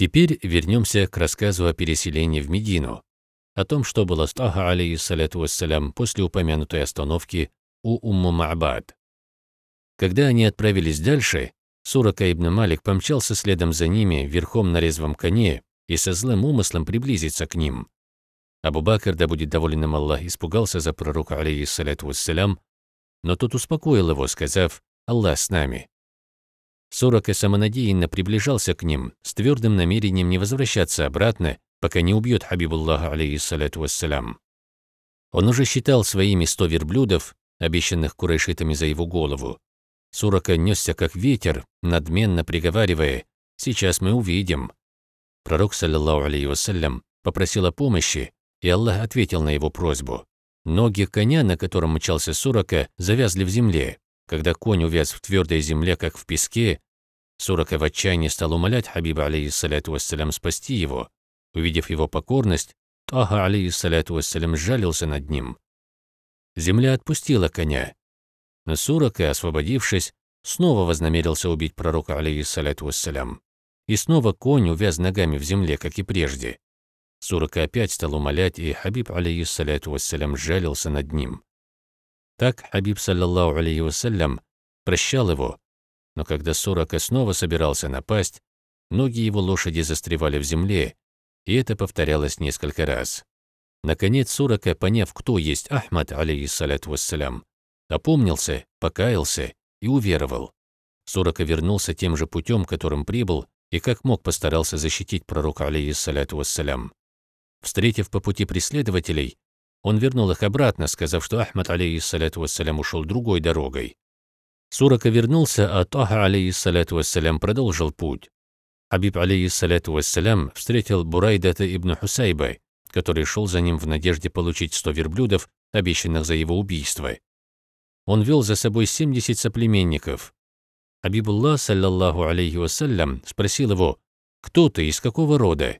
Теперь вернемся к рассказу о переселении в Медину, о том, что было с Таха, алейхиссаляту вассалям, после упомянутой остановки у Умму-Ма'бад. Когда они отправились дальше, Сурака ибн Малик помчался следом за ними верхом на резвом коне и со злым умыслом приблизиться к ним. Абу-Бакр, да будет доволен им Аллах, испугался за пророка, алейхиссаляту вассалям, но тот успокоил его, сказав: «Аллах с нами». Сурака самонадеянно приближался к ним с твердым намерением не возвращаться обратно, пока не убьет Хабибуллаха, алейхиссаляту вассалям. Он уже считал своими 100 верблюдов, обещанных курайшитами за его голову. Сурака несся как ветер, надменно приговаривая: «Сейчас мы увидим». Пророк, саллаллаху алейхи вассалям, попросил о помощи, и Аллах ответил на его просьбу. Ноги коня, на котором мчался Сурака, завязли в земле. Когда конь увяз в твердой земле, как в песке, Сурака в отчаянии стал умолять Хабиба, алейхиссаляту вассалям, спасти его. Увидев его покорность, Таха, алейхиссаляту вассалям, сжалился над ним. Земля отпустила коня. Но Сурака, освободившись, снова вознамерился убить пророка, алейхиссаляту вассалям. И снова конь увяз ногами в земле, как и прежде. Сурака опять стал умолять, и Хабиб, алейхиссаляту вассалям, сжалился над ним. Так Хабиб, саллаллаху алейхи вассалям, прощал его, но когда Сурака снова собирался напасть, ноги его лошади застревали в земле, и это повторялось несколько раз. Наконец Сурака, поняв, кто есть Ахмад, алейхиссаляту вассалям, опомнился, покаялся и уверовал. Сурака вернулся тем же путем, которым прибыл, и как мог постарался защитить пророка, алейхиссаляту вассалям. Встретив по пути преследователей, он вернул их обратно, сказав, что Ахмад, алейхиссаляту вассалям, ушел другой дорогой. Сурака вернулся, а Таха, алейхиссаляту вассалям, продолжил путь. Хабиб, алейхиссаляту вассалям, встретил Бурайдата ибн Хусайба, который шел за ним в надежде получить 100 верблюдов, обещанных за его убийство. Он вел за собой 70 соплеменников. Хабибуллах, саллаллаху алейхи вассалям, спросил его: «Кто ты, из какого рода?»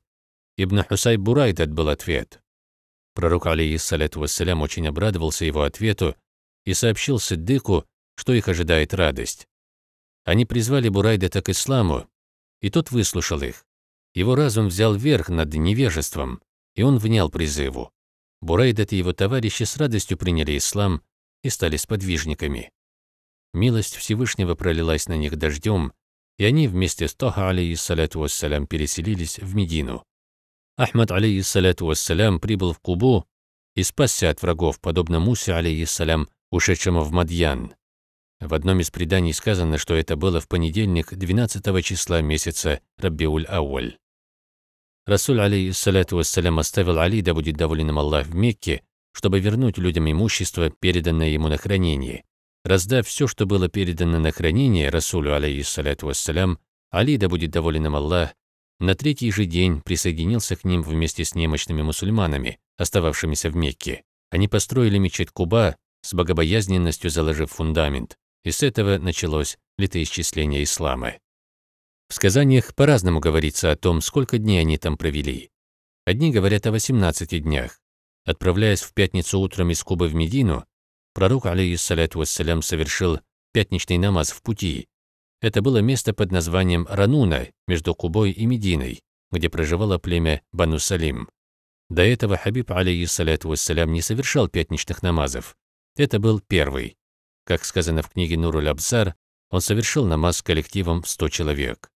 «Ибн Хусайб Бурайдат», был ответ. Пророк, алейхиссаляту вассалям, очень обрадовался его ответу и сообщил Сыддыку, что их ожидает радость. Они призвали Бурайдата к исламу, и тот выслушал их. Его разум взял верх над невежеством, и он внял призыву. Бурайдат и его товарищи с радостью приняли ислам и стали сподвижниками. Милость Всевышнего пролилась на них дождем, и они вместе с Таха, алейхиссаляту вассалям, переселились в Медину. Ахмад, алейхиссаляту вассалям, прибыл в Кубу и спасся от врагов, подобно Мусе, алейхиссалям, ушедшему в Мадьян. В одном из преданий сказано, что это было в понедельник 12 числа месяца Раббиуль-Аваль. Расуль, алейхиссаляту вассалям, оставил Али, да будет доволен им Аллах, в Мекке, чтобы вернуть людям имущество, переданное ему на хранение. Раздав все, что было передано на хранение Расулю, алейхиссаляту вассалям, Али, да будет доволен им Аллах, на третий же день присоединился к ним вместе с немощными мусульманами, остававшимися в Мекке. Они построили мечеть Куба, с богобоязненностью заложив фундамент, и с этого началось летоисчисление ислама. В сказаниях по-разному говорится о том, сколько дней они там провели. Одни говорят о 18 днях. Отправляясь в пятницу утром из Кубы в Медину, пророк, алейхиссаляту вассалям, совершил пятничный намаз в пути. Это было место под названием Рануна, между Кубой и Мединой, где проживало племя Бану Салим. До этого Хабиб, алейхиссаляту вассалям, не совершал пятничных намазов. Это был первый. Как сказано в книге «Нур аль-абсар», он совершил намаз с коллективом в 100 человек.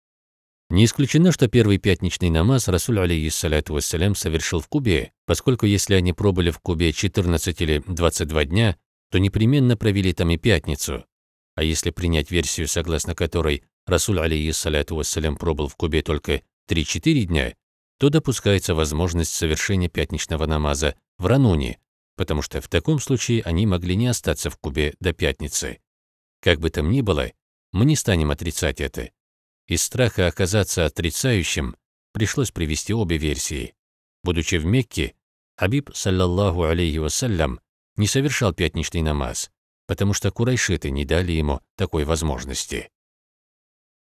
Не исключено, что первый пятничный намаз Расуль, алейхиссаляту вассалям, совершил в Кубе, поскольку если они пробыли в Кубе 14 или 22 дня, то непременно провели там и пятницу. А если принять версию, согласно которой Расуль, алейхиссаляту вассалям, пробыл в Кубе только 3-4 дня, то допускается возможность совершения пятничного намаза в Рануне, потому что в таком случае они могли не остаться в Кубе до пятницы. Как бы там ни было, мы не станем отрицать это. Из страха оказаться отрицающим пришлось привести обе версии. Будучи в Мекке, Хабиб, саллаллаху алейхи вассалям, не совершал пятничный намаз, потому что курайшиты не дали ему такой возможности.